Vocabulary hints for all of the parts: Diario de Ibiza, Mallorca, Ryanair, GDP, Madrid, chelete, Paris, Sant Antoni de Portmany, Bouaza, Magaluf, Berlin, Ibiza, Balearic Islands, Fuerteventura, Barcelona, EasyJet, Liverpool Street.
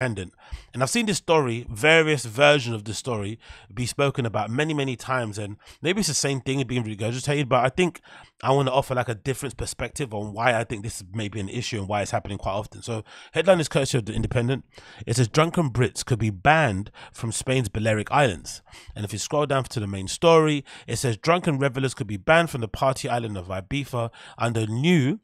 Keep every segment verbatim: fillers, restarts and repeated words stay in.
independent. And I've seen this story, various versions of this story, be spoken about many, many times. And maybe it's the same thing being regurgitated, but I think I want to offer like a different perspective on why I think this may be an issue and why it's happening quite often. So headline is courtesy of the Independent. It says drunken Brits could be banned from Spain's Balearic Islands. And if you scroll down to the main story, it says drunken revelers could be banned from the party island of Ibiza under new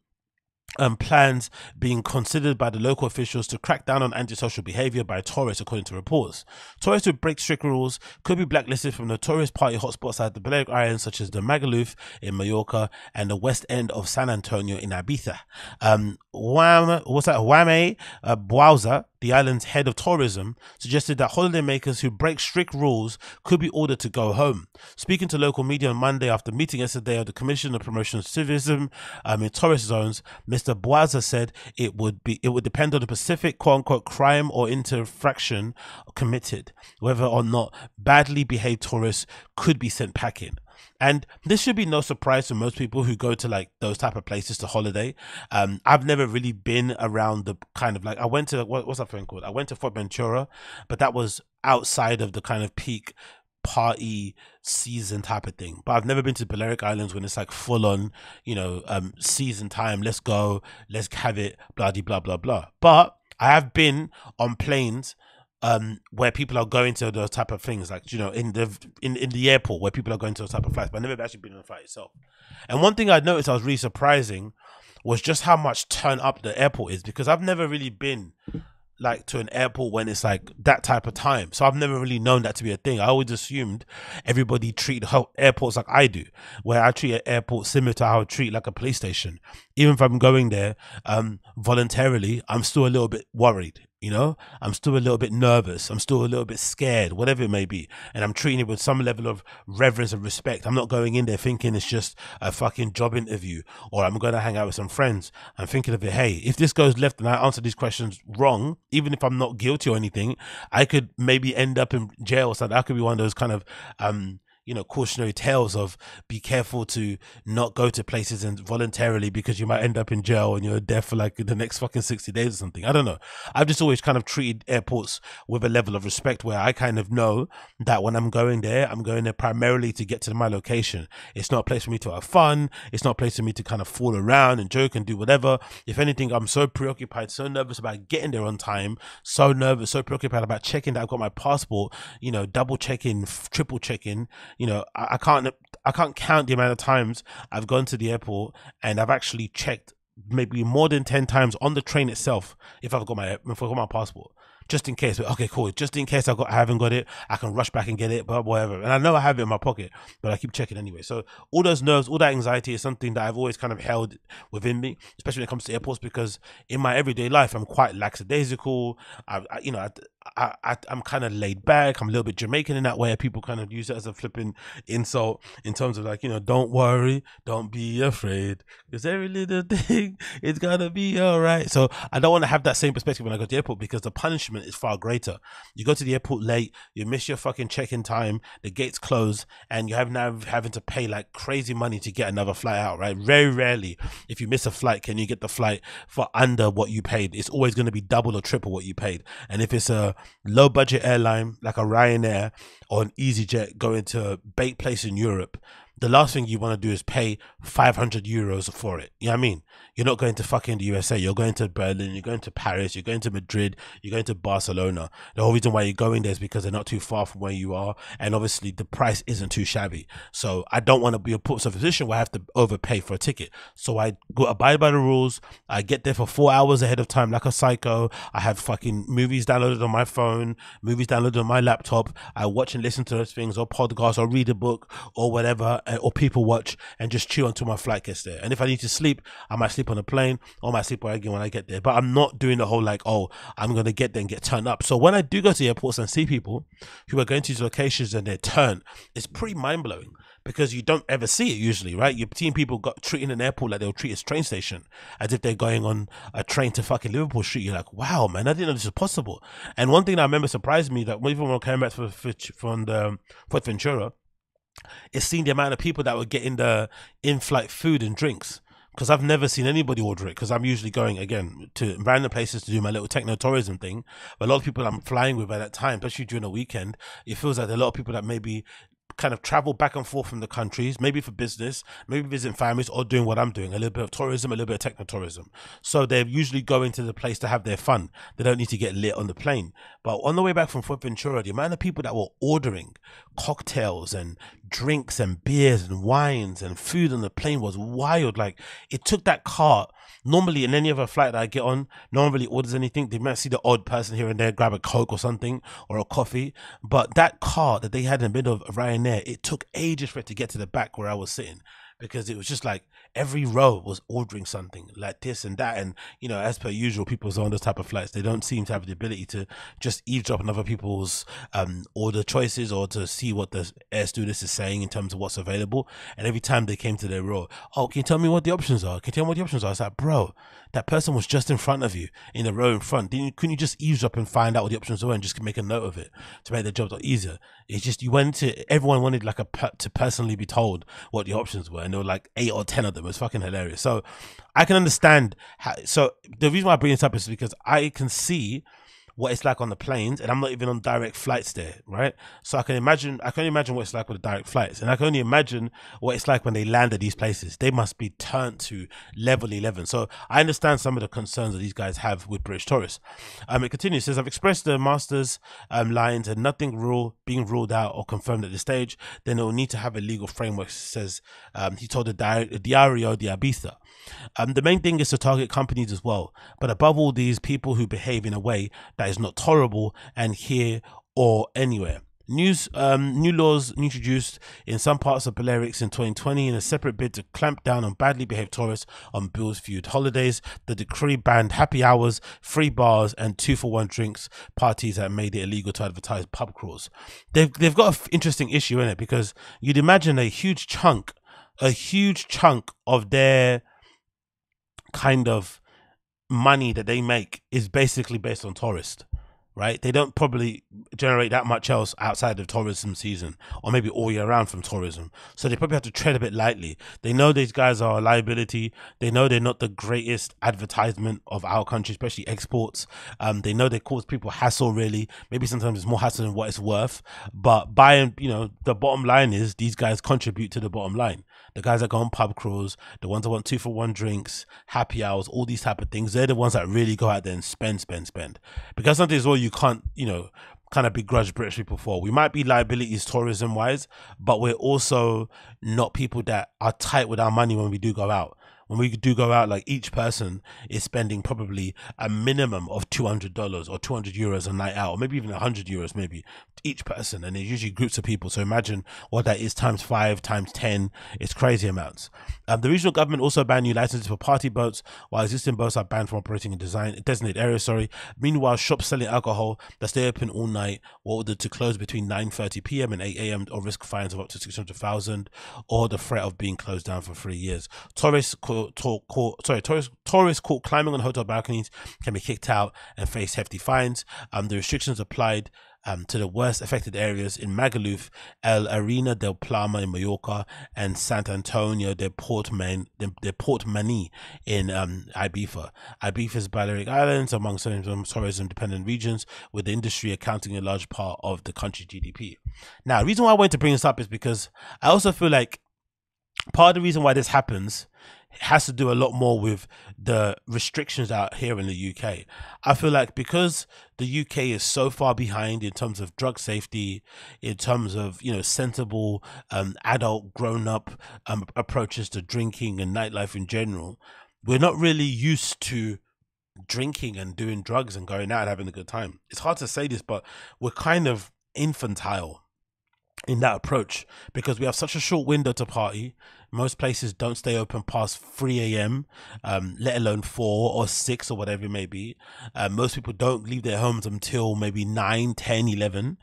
Um, plans being considered by the local officials to crack down on antisocial behaviour by tourists, according to reports. Tourists who break strict rules could be blacklisted from notorious party hotspots at the Balearic Islands, such as the Magaluf in Mallorca and the west end of Sant Antonio in Ibiza. Um, Wham, what's that? Whame uh, Bouaza, the island's head of tourism, suggested that holidaymakers who break strict rules could be ordered to go home. Speaking to local media on Monday after meeting yesterday of the Commission of Promotion of Tourism um, in tourist zones, Mister Bouaza said it would be it would depend on the specific quote-unquote crime or infraction committed, whether or not badly behaved tourists could be sent packing. And this should be no surprise to most people who go to like those type of places to holiday. Um, I've never really been around the kind of like, I went to, what, what's that thing called? I went to Fuerteventura, but that was outside of the kind of peak party season type of thing. But I've never been to Balearic Islands when it's like full on, you know, um, season time. Let's go, let's have it, blah, de, blah, blah, blah. But I have been on planes Um, where people are going to those type of things, like, you know, in the in, in the airport where people are going to those type of flights, but I've never actually been on a flight itself. And one thing I noticed I was really surprising was just how much turn up the airport is, because I've never really been like to an airport when it's like that type of time, so I've never really known that to be a thing. I always assumed everybody treated airports like I do, where I treat an airport similar to how I treat like a police station. Even if I'm going there um voluntarily, I'm still a little bit worried, you know, I'm still a little bit nervous, I'm still a little bit scared, whatever it may be, and I'm treating it with some level of reverence and respect. I'm not going in there thinking it's just a fucking job interview or I'm going to hang out with some friends. I'm thinking of it, hey, if this goes left and I answer these questions wrong, even if I'm not guilty or anything, I could maybe end up in jail or something. That could be one of those kind of um you know, cautionary tales of be careful to not go to places and voluntarily, because you might end up in jail and you're dead for like the next fucking sixty days or something. I don't know. I've just always kind of treated airports with a level of respect, where I kind of know that when I'm going there, I'm going there primarily to get to my location. It's not a place for me to have fun. It's not a place for me to kind of fool around and joke and do whatever. If anything, I'm so preoccupied, so nervous about getting there on time, so nervous, so preoccupied about checking that I've got my passport, you know, double checking, triple checking. You know, I, I can't I can't count the amount of times I've gone to the airport and I've actually checked maybe more than ten times on the train itself if I've got my, if I've got my passport, just in case. But okay, cool, just in case I got I haven't got it, I can rush back and get it, but whatever. And I know I have it in my pocket, but I keep checking anyway. So all those nerves, all that anxiety is something that I've always kind of held within me, especially when it comes to airports, because in my everyday life I'm quite lackadaisical. I, I you know I, I, I I'm kind of laid back. I'm a little bit Jamaican in that way. People kind of use it as a flipping insult in terms of like, you know, don't worry, don't be afraid, because every little thing is gonna be all right. So I don't want to have that same perspective when I go to the airport, because the punishment is far greater. You go to the airport late, you miss your fucking check-in time, the gates close, and you have now having to pay like crazy money to get another flight out, right? Very rarely, if you miss a flight, can you get the flight for under what you paid. It's always going to be double or triple what you paid. And if it's a low budget airline like a Ryanair or an EasyJet going to a bait place in Europe, the last thing you want to do is pay five hundred euros for it. You know what I mean? You're not going to fucking the U S A. You're going to Berlin. You're going to Paris. You're going to Madrid. You're going to Barcelona. The whole reason why you're going there is because they're not too far from where you are. And obviously the price isn't too shabby. So I don't want to be put in a position where I have to overpay for a ticket. So I go abide by the rules. I get there for four hours ahead of time like a psycho. I have fucking movies downloaded on my phone, movies downloaded on my laptop. I watch and listen to those things, or podcasts, or read a book, or whatever, or people watch, and just chill until my flight gets there. And if I need to sleep, I might sleep on a plane, or I might sleep again when I get there. But I'm not doing the whole like, oh, I'm going to get there and get turned up. So when I do go to the airports and see people who are going to these locations and they're turned, it's pretty mind-blowing, because you don't ever see it usually, right? You've seen people got, treating an airport like they'll treat a train station, as if they're going on a train to fucking Liverpool Street. You're like, wow, man, I didn't know this was possible. And one thing that I remember surprised me, that even when I came back from, from the Fuerteventura, it's seen the amount of people that were getting the in-flight food and drinks, because I've never seen anybody order it, because I'm usually going, again, to random places to do my little techno tourism thing. But a lot of people I'm flying with at that time, especially during the weekend, it feels like there are a lot of people that maybe kind of travel back and forth from the countries, maybe for business, maybe visiting families, or doing what I'm doing, a little bit of tourism, a little bit of techno-tourism. So they're usually going to the place to have their fun. They don't need to get lit on the plane. But on the way back from Fuerteventura, the amount of people that were ordering cocktails and drinks and beers and wines and food on the plane was wild. Like, it took that cart. Normally, in any other flight that I get on, no one really orders anything. They might see the odd person here and there grab a Coke or something, or a coffee. But that cart that they had in the middle of Ryanair, it took ages for it to get to the back where I was sitting, because it was just like every row was ordering something, like this and that. And, you know, as per usual, people on those type of flights, they don't seem to have the ability to just eavesdrop on other people's um, order choices, or to see what the air stewardess is saying in terms of what's available. And every time they came to their row, oh, can you tell me what the options are? Can you tell me what the options are? It's like, bro, that person was just in front of you, in the row in front. Didn't you, couldn't you just eavesdrop and find out what the options were and just make a note of it to make their job easier? It's just, you went to, everyone wanted like a to personally be told what the options were. And there were like eight or ten of them. It was fucking hilarious. So I can understand how, so the reason why I bring this up is because I can see what it's like on the planes, and I'm not even on direct flights there, right? So I can imagine, I can imagine what it's like with the direct flights, and I can only imagine what it's like when they land at these places. They must be turned to level eleven. So I understand some of the concerns that these guys have with British tourists. Um, it continues, it says, I've expressed the master's um, lines and nothing rule being ruled out or confirmed at this stage. Then it will need to have a legal framework, says um, he told the Diario de Ibiza. Um, the main thing is to target companies as well, but above all, these people who behave in a way that is not tolerable, and here or anywhere. News, um, new laws introduced in some parts of Balearics in twenty twenty in a separate bid to clamp down on badly behaved tourists on bills-fueled holidays. The decree banned happy hours, free bars, and two-for-one drinks parties that made it illegal to advertise pub crawls. They've, they've got an interesting issue in it, because you'd imagine a huge chunk, a huge chunk of their kind of money that they make is basically based on tourists, right? They don't probably generate that much else outside of tourism season, or maybe all year round from tourism. So they probably have to tread a bit lightly. They know these guys are a liability. They know they're not the greatest advertisement of our country, especially exports. Um, they know they cause people hassle, really. Maybe sometimes it's more hassle than what it's worth. But by, you know, the bottom line is these guys contribute to the bottom line. The guys that go on pub crawls, the ones that want two for one drinks, happy hours, all these type of things, they're the ones that really go out there and spend, spend, spend. Because something is all you can't, you know, kind of begrudge British people for. We might be liabilities tourism wise, but we're also not people that are tight with our money when we do go out. When we do go out, like, each person is spending probably a minimum of two hundred dollars or two hundred euros a night out, or maybe even one hundred euros, maybe, each person. And they're usually groups of people. So imagine what that is times five, times ten. It's crazy amounts. Um, the regional government also banned new licenses for party boats, while existing boats are banned from operating in design, designated areas. Sorry. Meanwhile, shops selling alcohol that stay open all night were ordered to close between nine thirty p m and eight a m or risk fines of up to six hundred thousand, or the threat of being closed down for three years. Tourists could Talk, caught, sorry, tourists, tourists caught climbing on hotel balconies can be kicked out and face hefty fines. Um, the restrictions applied um, to the worst affected areas in Magaluf, El Arena del Palma in Mallorca, and Sant Antoni de Portmany, de, de Portmany in um, Ibiza. Ibiza's Balearic Islands, among some tourism-dependent regions, with the industry accounting a large part of the country's G D P. Now, the reason why I wanted to bring this up is because I also feel like part of the reason why this happens has to do a lot more with the restrictions out here in the U K. I feel like because the U K is so far behind in terms of drug safety, in terms of, you know, sensible um, adult grown-up um, approaches to drinking and nightlife in general, we're not really used to drinking and doing drugs and going out and having a good time. It's hard to say this, but we're kind of infantile in that approach, because we have such a short window to party. Most places don't stay open past three a m, um, let alone four or six or whatever it may be. Uh, most people don't leave their homes until maybe nine, ten, eleven.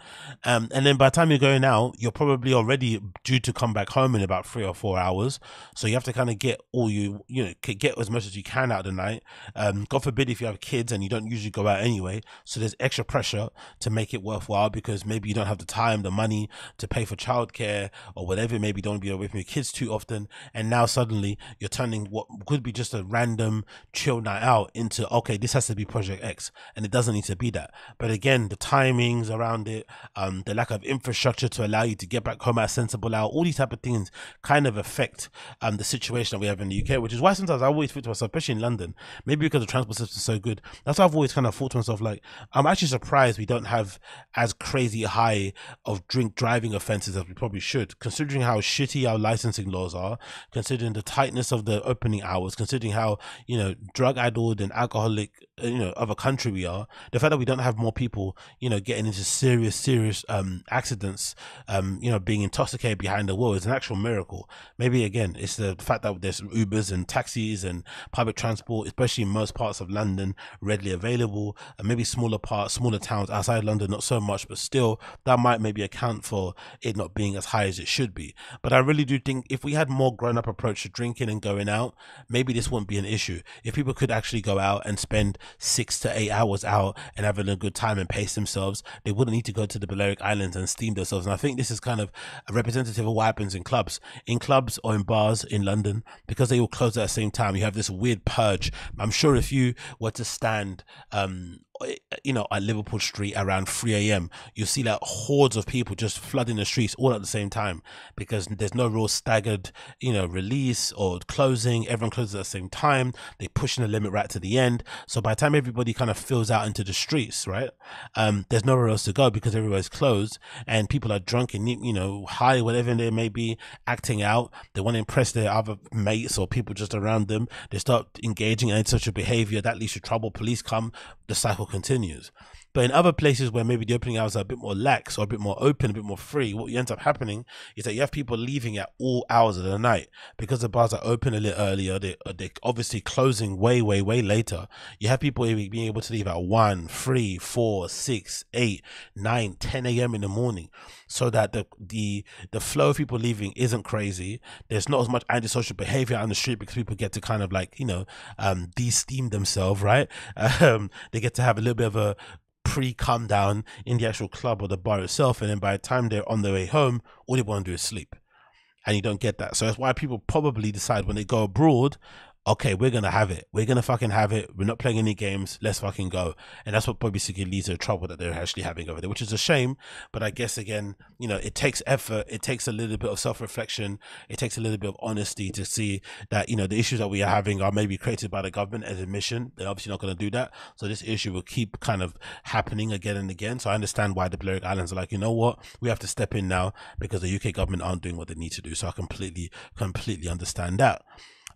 Um, and then by the time you're going out, you're probably already due to come back home in about three or four hours. So you have to kind of get all you, you know, get as much as you can out of the night. Um, God forbid if you have kids and you don't usually go out anyway. So there's extra pressure to make it worthwhile, because maybe you don't have the time, the money to pay for childcare or whatever. Maybe you don't be away from your kids too often. London, and now suddenly you're turning what could be just a random chill night out into, okay, this has to be Project X, and it doesn't need to be that. But again, the timings around it, um, the lack of infrastructure to allow you to get back home at a sensible hour, all these type of things kind of affect um, the situation that we have in the U K, which is why sometimes I always think to myself, especially in London, maybe because the transport system is so good, that's why I've always kind of thought to myself, like, I'm actually surprised we don't have as crazy high of drink driving offences as we probably should, considering how shitty our licensing laws are, considering the tightness of the opening hours, considering how, you know, drug-addled and alcoholic, you know, of a country we are, the fact that we don't have more people, you know, getting into serious, serious um, accidents, um, you know, being intoxicated behind the wheel is an actual miracle. Maybe, again, it's the fact that there's Ubers and taxis and public transport, especially in most parts of London, readily available, and maybe smaller parts, smaller towns outside London, not so much, but still, that might maybe account for it not being as high as it should be. But I really do think if we had more grown-up approach to drinking and going out, maybe this wouldn't be an issue. If people could actually go out and spend six to eight hours out and having a good time and pace themselves, they wouldn't need to go to the Balearic Islands and steam themselves. And I think this is kind of a representative of what happens in clubs in clubs or in bars in London, because they all close at the same time. You have this weird purge. I'm sure if you were to stand um you know, at Liverpool Street around three A M you see like hordes of people just flooding the streets all at the same time, because there's no real staggered, you know, release or closing. Everyone closes at the same time. They're pushing the limit right to the end. So by the time everybody kind of fills out into the streets, right, um, there's nowhere else to go because everywhere's closed, and people are drunk and, you know, high, whatever they may be, acting out. They want to impress their other mates or people just around them. They start engaging in such a behavior that leads to trouble. Police come. The cycle continues. But in other places where maybe the opening hours are a bit more lax or a bit more open, a bit more free, what ends up happening is that you have people leaving at all hours of the night because the bars are open a little earlier. They, they're obviously closing way, way, way later. You have people being able to leave at one, three, four, six, eight, nine, ten A M in the morning, so that the, the, the flow of people leaving isn't crazy. There's not as much antisocial behavior on the street because people get to kind of like, you know, um, de-steam themselves, right? Um, they get to have a little bit of a pre-come down in the actual club or the bar itself, and then by the time they're on their way home, all they want to do is sleep, and you don't get that. So that's why people probably decide when they go abroad, okay, we're gonna have it, we're gonna fucking have it, we're not playing any games, let's fucking go. And that's what basically leads to the trouble that they're actually having over there, which is a shame. But I guess, again, you know, it takes effort, it takes a little bit of self-reflection, it takes a little bit of honesty to see that, you know, the issues that we are having are maybe created by the government as a mission. They're obviously not going to do that, so this issue will keep kind of happening again and again. So I understand why the Balearic Islands are like, you know what, we have to step in now because the U K government aren't doing what they need to do. So I completely completely understand that.